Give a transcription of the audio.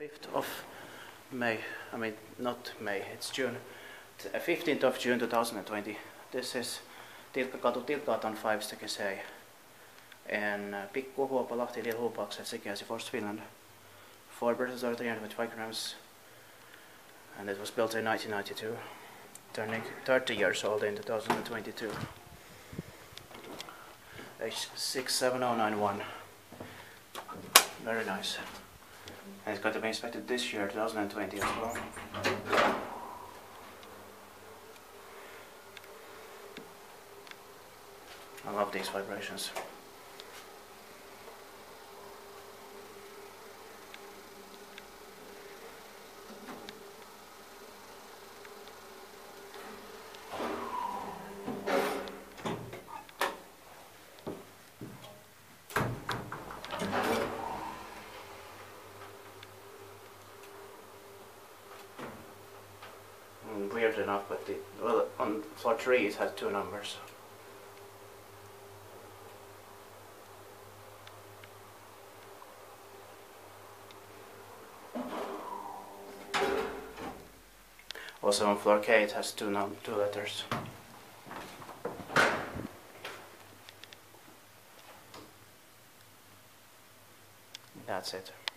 5th of May, I mean not May, it's June, 15th of June 2020. This is Tilkankatu 5 Sekäsei and Pikku-Huopalahti, Lillhoplax, Sekäsei, Forest Finland. 4 persons are 325 grams and it was built in 1992, turning 30 years old in 2022. H 67091. Very nice. And it's going to be inspected this year, 2020 as well. I love these vibrations. Weird enough, but on floor 3 it had 2 numbers. Also on floor K it has 2 letters. That's it.